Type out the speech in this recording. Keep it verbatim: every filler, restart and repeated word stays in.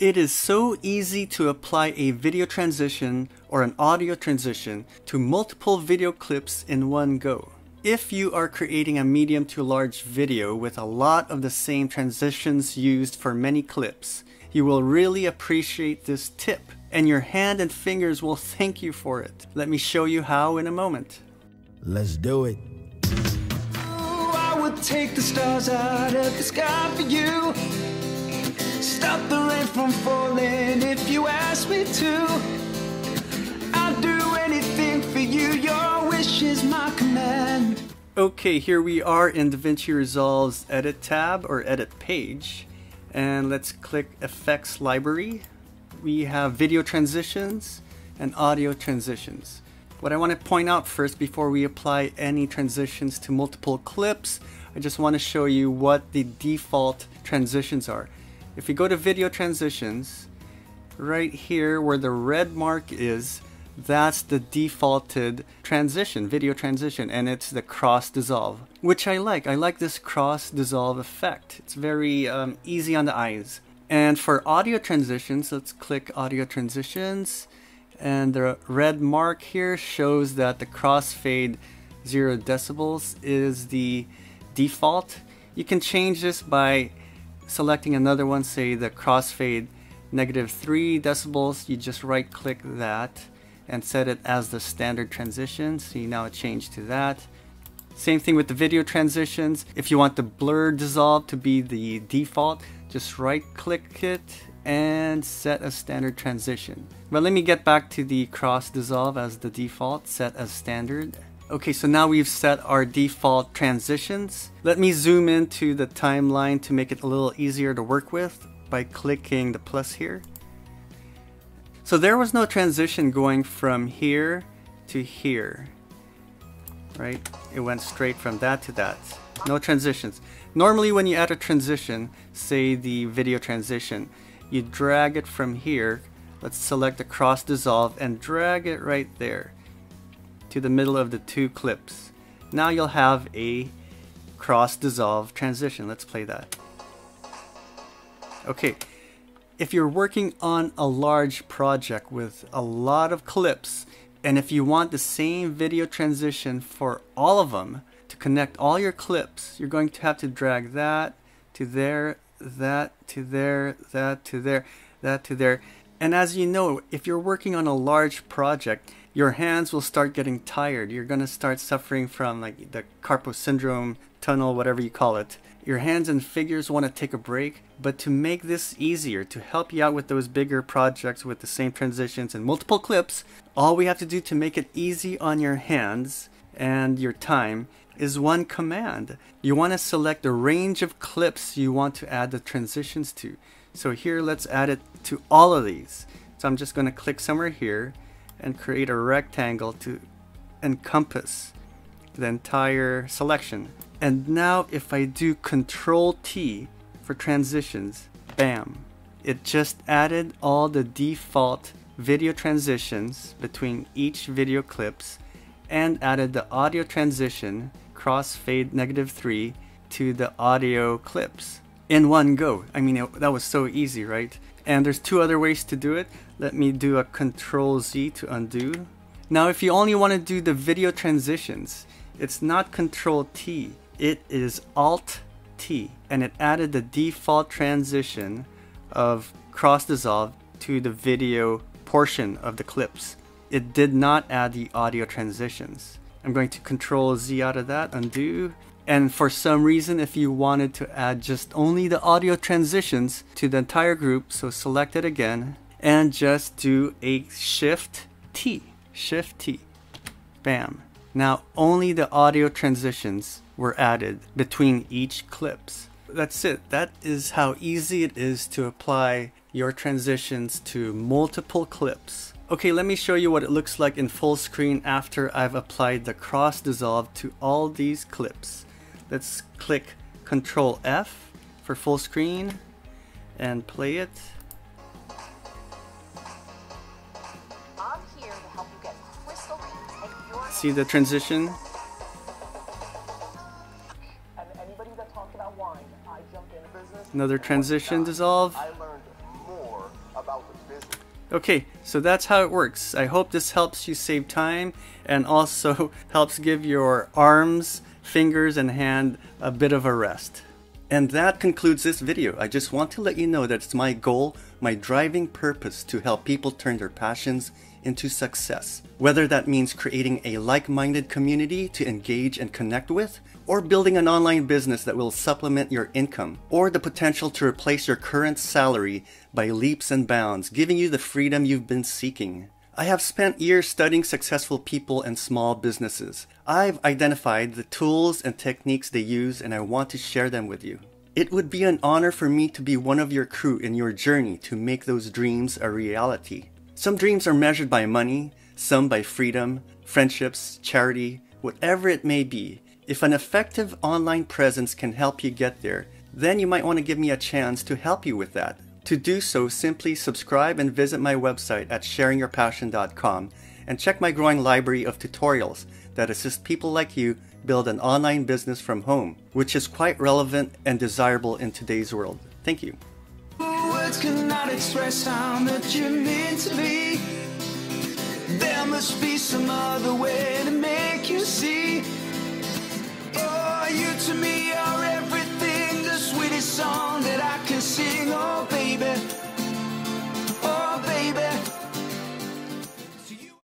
It is so easy to apply a video transition or an audio transition to multiple video clips in one go. If you are creating a medium to large video with a lot of the same transitions used for many clips, you will really appreciate this tip, and your hand and fingers will thank you for it. Let me show you how in a moment. Let's do it. Ooh, I would take the stars out of the sky for you. Stop the rain from falling if you ask me to. I'll do anything for you, your wish is my command. Okay, here we are in DaVinci Resolve's edit tab or edit page. And let's click effects library. We have video transitions and audio transitions. What I want to point out first before we apply any transitions to multiple clips, I just want to show you what the default transitions are. If you go to video transitions, right here where the red mark is, that's the defaulted transition, video transition, and it's the cross dissolve, which I like. I like this cross dissolve effect. It's very um, easy on the eyes. And for audio transitions, let's click audio transitions, and the red mark here shows that the crossfade zero decibels is the default. You can change this by selecting another one, say the crossfade negative three decibels. You just right click that and set it as the standard transition. So you now change to that. Same thing with the video transitions. If you want the blur dissolve to be the default, just right click it and set a standard transition. But let me get back to the cross dissolve as the default, set as standard. Okay, so now we've set our default transitions. Let me zoom into the timeline to make it a little easier to work with by clicking the plus here. So there was no transition going from here to here, right? It went straight from that to that. No transitions. Normally when you add a transition, say the video transition, you drag it from here. Let's select the cross dissolve and drag it right there to the middle of the two clips. Now you'll have a cross dissolve transition. Let's play that. Okay, if you're working on a large project with a lot of clips, and if you want the same video transition for all of them to connect all your clips, you're going to have to drag that to there, that to there, that to there, that to there. And as you know, if you're working on a large project, your hands will start getting tired. You're going to start suffering from like the carpo syndrome, tunnel, whatever you call it. Your hands and fingers want to take a break, but to make this easier, to help you out with those bigger projects with the same transitions and multiple clips, all we have to do to make it easy on your hands and your time is one command. You want to select the range of clips you want to add the transitions to. So here, let's add it to all of these. So I'm just going to click somewhere here and create a rectangle to encompass the entire selection. And now if I do Control T for transitions, bam, it just added all the default video transitions between each video clips and added the audio transition, crossfade negative three, to the audio clips in one go. I mean, it, that was so easy, right? And there's two other ways to do it. Let me do a Control Z to undo. Now, if you only want to do the video transitions, it's not Control T, it is Alt T, and it added the default transition of cross dissolve to the video portion of the clips. It did not add the audio transitions. I'm going to Control Z out of that, undo. And for some reason, if you wanted to add just only the audio transitions to the entire group, so select it again and just do a shift T, shift T, bam. Now only the audio transitions were added between each clips. That's it. That is how easy it is to apply your transitions to multiple clips. Okay, let me show you what it looks like in full screen after I've applied the cross dissolve to all these clips. Let's click Control F for full screen and play it. I'm here to help you get crystal clean. Take your See the transition? And anybody that talked about wine, I jumped into business. Another transition dissolve. I learned more about the business. Okay, so that's how it works. I hope this helps you save time and also helps give your arms, fingers, and hand a bit of a rest. And that concludes this video. I just want to let you know that it's my goal, my driving purpose, to help people turn their passions into success. Whether that means creating a like-minded community to engage and connect with, or building an online business that will supplement your income, or the potential to replace your current salary by leaps and bounds, giving you the freedom you've been seeking. I have spent years studying successful people and small businesses. I've identified the tools and techniques they use, and I want to share them with you. It would be an honor for me to be one of your crew in your journey to make those dreams a reality. Some dreams are measured by money, some by freedom, friendships, charity, whatever it may be. If an effective online presence can help you get there, then you might want to give me a chance to help you with that. To do so, simply subscribe and visit my website at sharing your passion dot com and check my growing library of tutorials that assist people like you build an online business from home, which is quite relevant and desirable in today's world. Thank you. Words cannot express how much you mean to me. There must be some other way to make you see. Oh, you to me.